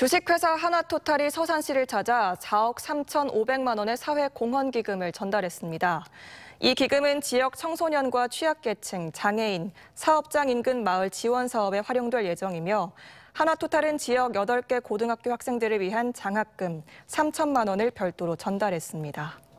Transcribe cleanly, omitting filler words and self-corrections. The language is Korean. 주식회사 한화토탈이 서산시를 찾아 4억 3,500만 원의 사회공헌기금을 전달했습니다. 이 기금은 지역 청소년과 취약계층, 장애인, 사업장 인근 마을 지원 사업에 활용될 예정이며 한화토탈은 지역 8개 고등학교 학생들을 위한 장학금 3천만 원을 별도로 전달했습니다.